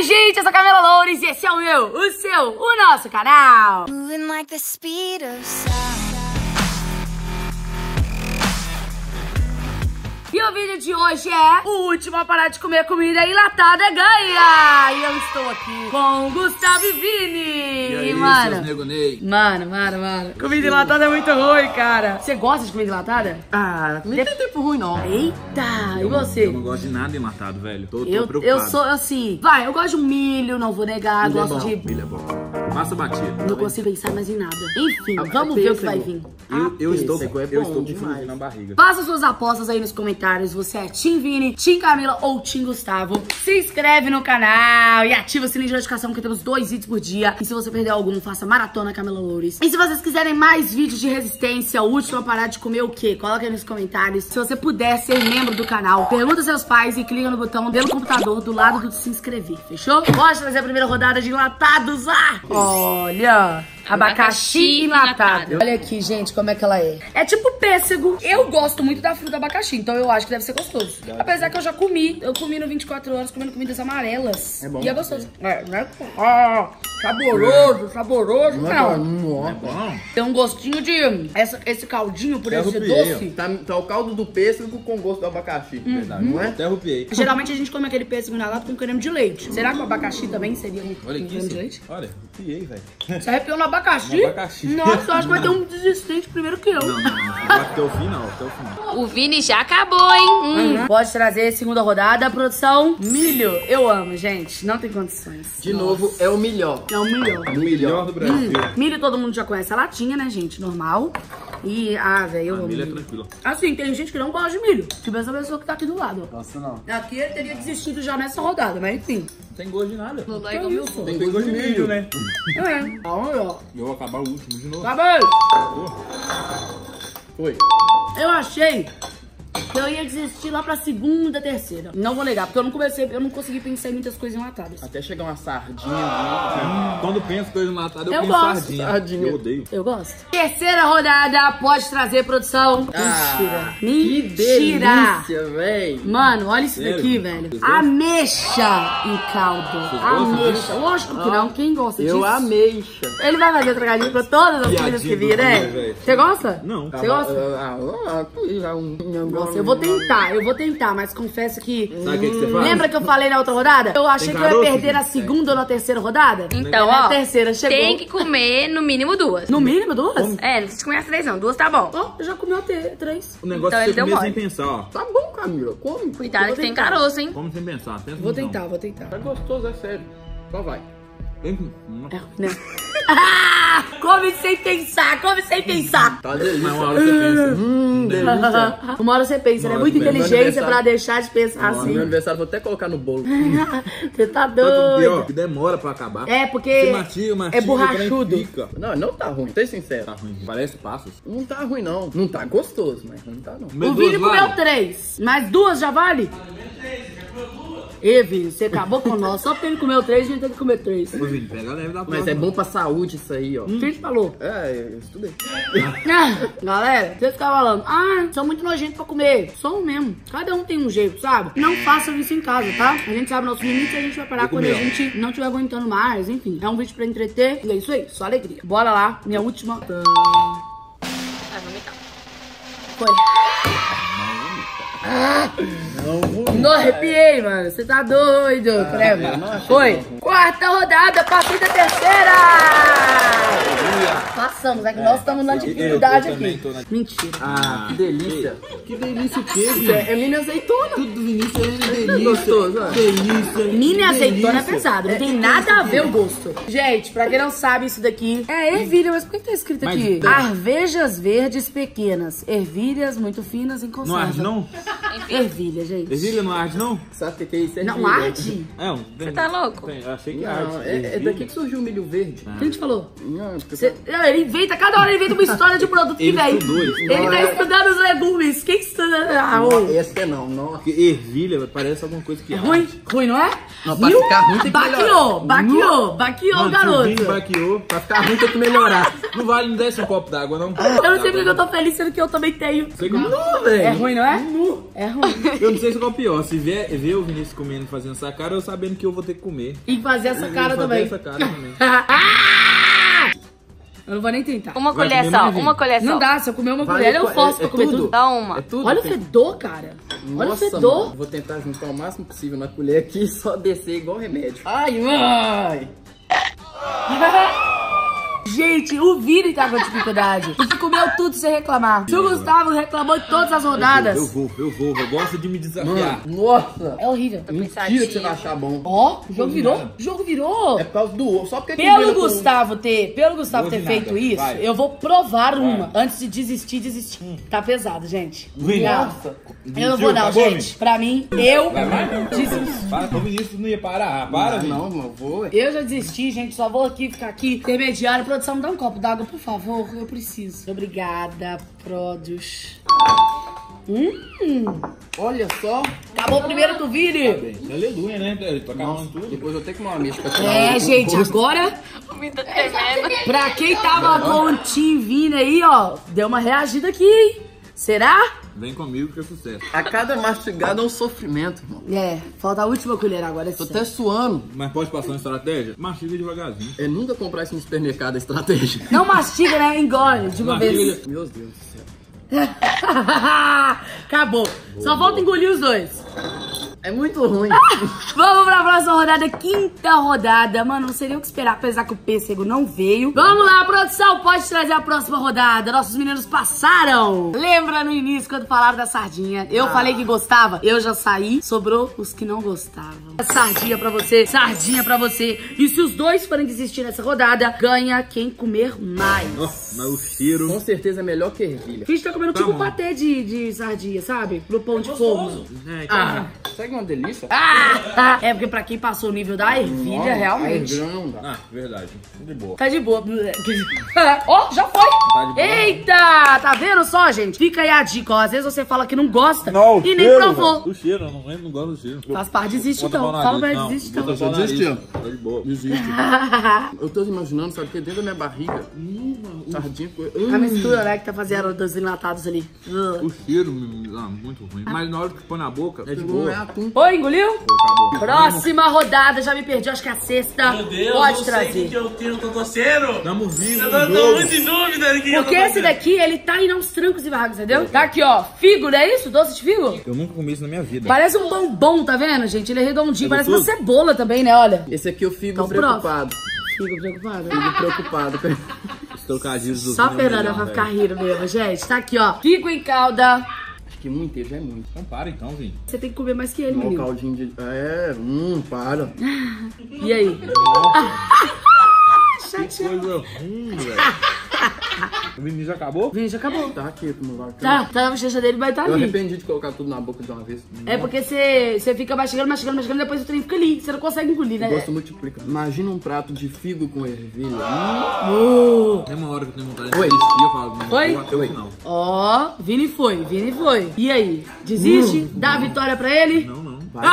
Oi gente, eu sou a Camila Loures e esse é o meu, o seu, o nosso canal. E o vídeo de hoje é o último a parar de comer comida enlatada ganha! E eu estou aqui com Gustavo e Vini! E aí, mano, mano, comida enlatada é muito ruim, cara. Você gosta de comida enlatada? Ah, não tem tempo ruim, não. Eita, e você? Eu não gosto de nada enlatado, velho. Tô preocupado. Eu sou assim, vai, eu gosto de um milho, não vou negar, gosto de... Milho é bom. Massa batida. Não consigo pensar mais em nada. Enfim, vamos ver o que vai vir. Eu estou com frio na barriga. Faça suas apostas aí nos comentários. Você é Team Vini, Team Camila ou Team Gustavo. Se inscreve no canal e ativa o sininho de notificação, que temos 2 vídeos por dia. E se você perder algum, faça maratona Camila Loures. E se vocês quiserem mais vídeos de resistência, o último a parar de comer o quê? Coloca aí nos comentários. Se você puder ser membro do canal, pergunta aos seus pais e clica no botão dentro do computador do lado do se inscrever. Fechou? Bora fazer a primeira rodada de enlatados lá! Olha, abacaxi enlatado. Olha aqui, gente, como é que ela é. É tipo pêssego. Eu gosto muito da fruta abacaxi, então eu acho que deve ser gostoso. Apesar que eu já comi. Eu comi no 24 horas comendo comidas amarelas. É bom. E é gostoso. É, né? Ah, saboroso, saboroso. Não é bom. Tem um gostinho de... Esse caldinho, por ele ser doce. Tá o caldo do pêssego com gosto do abacaxi, de verdade. Não é? Até arrupiei. Geralmente a gente come aquele pêssego enlatado com creme de leite. Será que o abacaxi também seria com creme de leite? Olha, arrupiei, velho. Você arrepiou no abacaxi? Abacaxi? Nossa, eu acho que vai ter um desistente primeiro que eu. Não. Até o final, até o final. O Vini já acabou, hein? Pode trazer segunda rodada, produção. Milho. Eu amo, gente. Não tem condições. De novo, é o melhor. É o melhor. O melhor do Brasil. Milho todo mundo já conhece a latinha, né, gente? Normal. E, velho, eu amo. Milho é tranquilo. Assim, tem gente que não gosta de milho. Tipo essa pessoa que tá aqui do lado. Nossa, não. Aqui ele teria desistido já nessa rodada, mas enfim. Não tem gosto de nada. Não dá igual isso. Tem gosto de milho, né? É. Olha, eu vou acabar o último de novo. Acabei! Foi. Eu achei que eu ia desistir lá pra segunda, terceira. Não vou negar, porque eu não consegui pensar em muitas coisas enlatadas. Até chegar uma sardinha. Quando penso em coisa enlatada, eu penso sardinha. Eu odeio. Eu gosto. Terceira rodada, pode trazer, produção. Mentira. Que delícia, velho. Mano, olha isso daqui, velho. Ameixa e caldo. Ameixa. Lógico que não. Quem gosta disso? Eu ameixa. Ele vai fazer trocadilho pra todas as comidas que vir, né? Você gosta? Não. Você gosta? Nossa, eu vou tentar, mas confesso que... Sabe o que você faz? Lembra que eu falei na outra rodada? Eu achei que eu ia perder na segunda ou na terceira rodada. Então, ó, terceira chegou. Tem que comer no mínimo 2. No mínimo 2? É, não precisa comer as 3 não, 2 tá bom. Ó, já comeu 3. O negócio é você comer sem pensar, ó. Tá bom, Camila, come. Cuidado que tem caroço, hein? Come sem pensar, pensa. Vou tentar. Tá gostoso, é sério. Só vai. Vem com... Não. Come sem pensar, come sem pensar. Tá delícia, uma hora você pensa. Delícia. Uma hora você pensa, né? Muita inteligência pra deixar de pensar assim. No meu aniversário vou até colocar no bolo. Você tá doido. Que demora pra acabar. É, porque você mastiga, é borrachudo. Não tá ruim, tô sincero. Tá ruim, parece passos. Não tá ruim, não. Não tá gostoso, mas não tá não. O Vini comeu 3, mas 2 já vale? E, Vini, você acabou com nós. Só porque ele comeu 3, a gente tem que comer 3. Ô, Vini, pega leve da prova. Mas é bom pra saúde isso aí, ó. Quem te falou? Eu estudei. Galera, você fica falando, são muito nojentos pra comer. São mesmo. Cada um tem um jeito, sabe? Não façam isso em casa, tá? A gente sabe nosso limite e a gente vai parar quando a gente não estiver aguentando mais. Enfim, é um vídeo pra entreter. E é isso aí, só alegria. Bora lá, minha última. Vomitar. Foi. Não arrepiei, mano. Você tá doido, Foi. Quarta rodada, partida terceira. Passamos, é que nós estamos na dificuldade aqui. Mentira. Que delícia. Que delícia o quê, Vini? É mini azeitona. Tudo do Vinícius é delícia. Gostoso, ó. Delícia. Mini azeitona é pesado. Não tem nada a ver o gosto. Gente, pra quem não sabe, isso daqui é ervilha, mas por que tá escrito aqui? Arvejas verdes pequenas, ervilhas muito finas em conserva. Não arde, não? Ervilha, gente. Ervilha não arde, não? Sabe o que é isso? Não arde? Você tá louco? Eu achei que arde. É daqui que surgiu o milho verde. Quem te falou? Ele inventa, cada hora ele inventa uma história de produto que vem. Ele tá estudando os legumes. Quem estuda? Essa não, não. Ervilha parece alguma coisa que é ruim. Ruim, não é? Não, pra ficar ruim tem que melhorar. Baqueou, garoto. Baqueou, pra ficar ruim tem que melhorar. Não vale, não desce um copo d'água, não. Eu não sei porque eu tô feliz, sendo que eu também tenho. Não, velho. É ruim, não é? Não. ruim. É ruim. Eu não sei se é o pior, se ver o Vinícius comendo e fazendo essa cara, eu sabendo que eu vou ter que comer. E fazer essa cara também. Essa cara também. Eu não vou nem tentar. Uma colher só, uma colher só. Não dá, se eu comer uma colher, eu posso pra comer tudo. Dá uma. Olha o fedor, cara. Olha o fedor. Vou tentar juntar o máximo possível na colher aqui e só descer igual remédio. Ai, ai. Gente, o Vini tá com dificuldade. Porque comeu tudo sem reclamar. O Gustavo reclamou de todas as rodadas. Eu gosto de me desafiar. Nossa. É horrível. Mentira que você vai achar bom. Ó, o jogo virou. O jogo virou. É por causa do ovo. Só porque pelo Gustavo ter feito isso, vai. Eu vou provar uma. Antes de desistir. Tá pesado, gente. Nossa. Eu não vou não, gente. Pra mim, eu desisti. Para, como isso não ia parar. Para, não, não vou. Eu já desisti, gente. Só vou aqui ficar aqui intermediário. Produção, me dá um copo d'água, por favor, eu preciso. Obrigada, Produs. Olha só. Acabou o primeiro do Vini. Tá bem. Aleluia, né? Ele tá acabando tudo. Depois eu tenho que comer uma mexa pra tirar. É, gente, agora... Pra quem tava com o Tim Vini aí, ó, deu uma reagida aqui, hein? Será? Vem comigo que é sucesso. A cada mastigada é um sofrimento, irmão. É, falta a última colher agora. Tô até suando. Mas pode passar uma estratégia? Mastiga devagarzinho. É nunca comprar isso no supermercado, a estratégia. Não mastiga, né? Engole de uma vez. Meu Deus do céu. Acabou. Boa, só falta engolir os dois. É muito ruim. Vamos pra próxima rodada, quinta rodada. Mano, não sei nem o que esperar, apesar que o pêssego não veio. Vamos lá, produção, pode trazer a próxima rodada. Nossos meninos passaram. Lembra no início, quando falaram da sardinha? Eu falei que gostava, eu já saí. Sobrou os que não gostavam. Sardinha pra você, sardinha pra você. E se os dois forem desistir nessa rodada, ganha quem comer mais. Nossa, mas o cheiro... Com certeza é melhor que ervilha. A gente tá comendo tipo patê de sardinha, sabe? Pro pão de forno. Segue uma delícia. É porque pra quem passou o nível da ervilha, realmente. Verdade. De boa. Tá de boa. Ó, já foi. Tá de boa. Eita, tá vendo só, gente? Fica aí a dica, ó. Às vezes você fala que não gosta e nem provou. O cheiro, eu não gosto do cheiro. Faz parte, desiste então. Fala pra desiste então. Eu desisti. Tá de boa. Desiste. Eu tô imaginando, sabe, que dentro da minha barriga, sardinha. A mistura, né, que tá fazendo dos enlatados ali. O cheiro, muito ruim. Mas na hora que põe na boca, é de boa. Oi, engoliu? Acabou. Próxima rodada, já me perdi, acho que é a sexta. Meu Deus, pode trazer. Sei que eu tenho o coceiro. Estamos vivos. Eu tô muito em dúvida. Porque esse daqui, ele tá indo aos trancos e barracos, entendeu? Tá aqui, ó. Figo, não é isso? Doce de figo? Eu nunca comi isso na minha vida. Parece um bombom, tá vendo, gente? Ele é redondinho, parece uma cebola também, né? Olha. Esse aqui eu fico preocupado. Fico preocupado? Fico preocupado. Os trocadilhos do... Só a Fernanda vai ficar rindo mesmo, gente. Tá aqui, ó. Figo em calda. Que muito já é muito. Então para então, Vini. Você tem que comer mais que ele, menino. Um caldinho de... É, para. E aí? Que coisa ruim, velho. O Vini já acabou? Vini já acabou. Tá aqui, meu. Tá na bochecha dele, vai estar ali. Eu arrependi de colocar tudo na boca de uma vez. É porque você fica mastigando, depois o trem fica ali. Você não consegue engolir, né? Eu gosto multiplica. Imagina um prato de figo com ervilha. Tem uma hora que eu tenho vontade de desistir, eu falo. Foi? Não. Ó, Vini foi, Vini foi. E aí? Desiste? Dá a vitória pra ele? Não. Vai.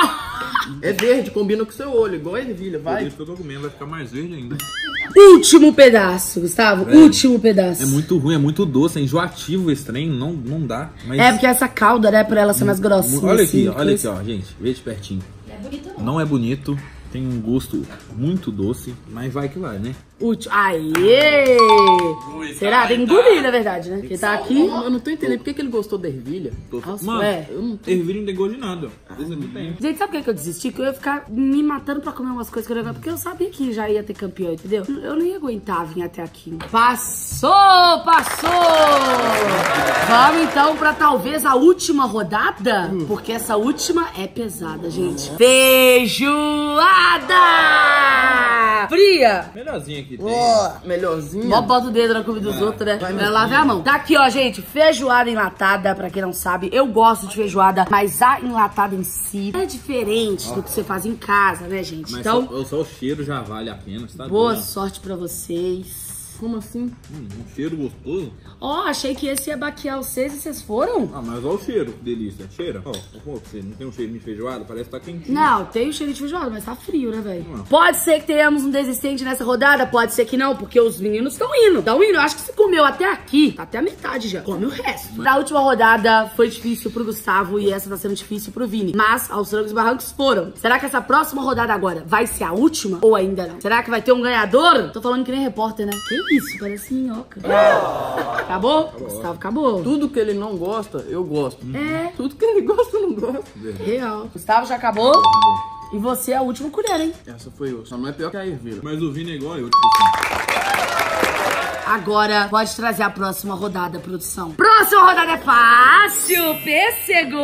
É verde, combina com o seu olho, igual a ervilha, vai. Por isso que eu tô comendo, vai ficar mais verde ainda. Último pedaço, Gustavo, último pedaço. É muito ruim, é muito doce, é enjoativo esse trem, não dá. Mas... É porque essa calda, né, pra ela ser mais grossinha. Olha aqui, assim, ó, gente, vê de pertinho. É bonito, não é bonito, tem um gosto muito doce, mas vai que vai, né? Último. Aê! Será? Tem que engolir, na verdade, né? Porque tá aqui. Eu não tô entendendo por que ele gostou da ervilha. Mano, ervilha não tem gosto de nada. Gente, sabe por que eu desisti? Que eu ia ficar me matando pra comer umas coisas que eu não ia... Porque eu sabia que já ia ter campeão, entendeu? Eu não ia aguentar vir até aqui. Passou! Vamos então pra talvez a última rodada? Porque essa última é pesada, gente. Feijoada! Fria! Melhorzinha aqui. Melhorzinha. Mó bota o dedo na comida dos outros, né? Vai lavar a mão. Tá aqui, ó, gente. Feijoada enlatada, pra quem não sabe. Eu gosto de feijoada, mas a enlatada em si é diferente do que você faz em casa, né, gente? Mas então, só o cheiro já vale a pena, tá? Boa sorte pra vocês. Como assim? Um cheiro gostoso. Ó, achei que esse ia baquear vocês e vocês foram? Ah, mas olha o cheiro, que delícia. Cheira? Ó, você não tem um cheirinho de feijoada? Parece que tá quentinho. Não, tem um cheiro de feijoada, mas tá frio, né, velho? Pode ser que tenhamos um desistente nessa rodada, pode ser que não, porque os meninos estão indo. Tá indo, eu acho que se comeu até aqui, tá até a metade já. Come o resto. Mas... da última rodada foi difícil pro Gustavo e essa tá sendo difícil pro Vini. Mas aos trancos e barrancos foram. Será que essa próxima rodada agora vai ser a última ou ainda não? Será que vai ter um ganhador? Tô falando que nem repórter, né? Que isso? Parece minhoca. Oh! Acabou? Acabou? Gustavo acabou. Tudo que ele não gosta, eu gosto. É. Tudo que ele gosta, eu não gosto. Real. Gustavo já acabou? Acabou. E você é a última colher, hein? Essa foi eu. Só não é pior que a ervilha. Mas o Vini é igual eu. Agora, pode trazer a próxima rodada, produção. Próxima rodada é fácil. Pêssego.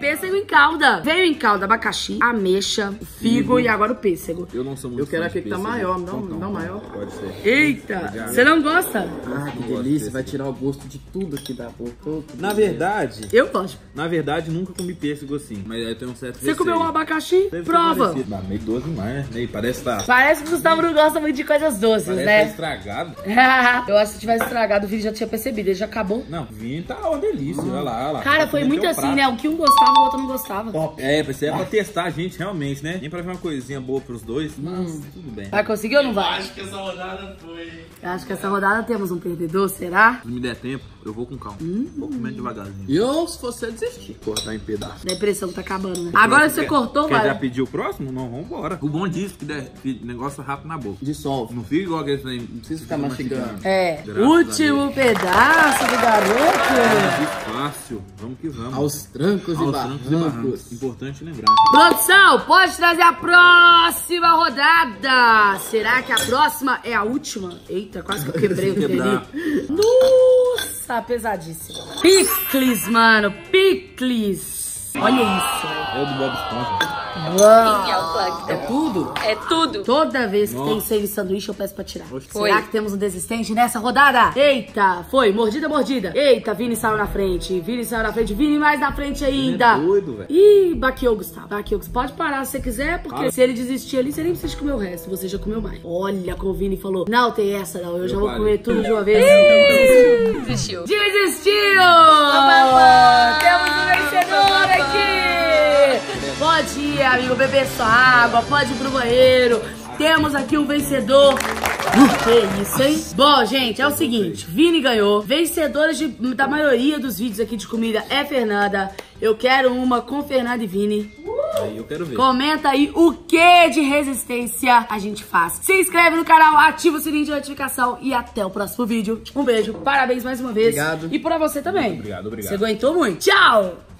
Pêssego em calda. Veio em calda abacaxi, ameixa, figo e agora o pêssego. Eu não sou muito. Eu quero aquele que tá maior. Me dá um maior. Pode ser. Eita. Você não gosta? Ah, que delícia. Vai tirar o gosto de tudo aqui da boca. Na verdade... eu gosto. Na verdade, nunca comi pêssego assim. Mas eu tenho um certo receio. Você comeu um abacaxi? Prova. Meio doce demais, né? Parece que tá... parece que o Gustavo não gosta muito de coisas doces, né? Parece estragado. Eu acho que se tivesse estragado, o Vini já tinha percebido. Ele já acabou. Não, o Vini tá uma delícia. Olha lá, olha lá. Cara, foi muito assim, prato, né? O que um gostava, o outro não gostava. Top. É, isso é pra testar a gente, realmente, né? Nem pra ver uma coisinha boa pros dois. Mas tudo bem. Vai conseguir ou não vai? Eu acho que essa rodada foi... eu acho que essa rodada temos um perdedor, será? Se me der tempo, eu vou com calma. Vou comer devagarzinho. E eu, se você desistir, cortar em pedaço. Depressão tá acabando, né? Agora você cortou, vai. Quer já pedir o próximo? Não, vambora. O bom disso que der negócio rápido na boca. Dissolve. Não fica igual aquele trem. Não precisa ficar mastigando. É, graças último pedaço do garoto. Que fácil, vamos que vamos. Aos trancos e barrancos. Importante lembrar. Produção, pode trazer a próxima rodada. Será que a próxima é a última? Eita, quase que eu quebrei o dedo. Nossa, pesadíssimo. Picles, mano, picles. Olha isso. É o do Bob Esponja. Uau. É tudo? É tudo. Toda vez que tem save sanduíche, eu peço pra tirar. Foi. Será que temos um desistente nessa rodada? Eita, foi. Mordida, mordida. Eita, Vini saiu na frente. Vini saiu na frente. Vini mais na frente ainda. É doido, velho. Ih, baqueou, Gustavo. Baqueou. Pode parar se você quiser, porque se ele desistir ali, você nem precisa comer o resto. Você já comeu mais. Olha como o Vini falou. Não tem essa, não. Eu já vou comer tudo de uma vez. Desistiu. Desistiu! Temos um vencedor aqui! Pode ir, amigo, beber sua água, pode ir pro banheiro. Temos aqui um vencedor. Que isso, hein? Bom, gente, é o seguinte. Vini ganhou. Vencedora da maioria dos vídeos aqui de comida é Fernanda. Eu quero uma com Fernanda e Vini. Aí eu quero ver. Comenta aí o que de resistência a gente faz. Se inscreve no canal, ativa o sininho de notificação e até o próximo vídeo. Um beijo, parabéns mais uma vez. Obrigado. E pra você também. Obrigado, obrigado. Você aguentou muito. Tchau!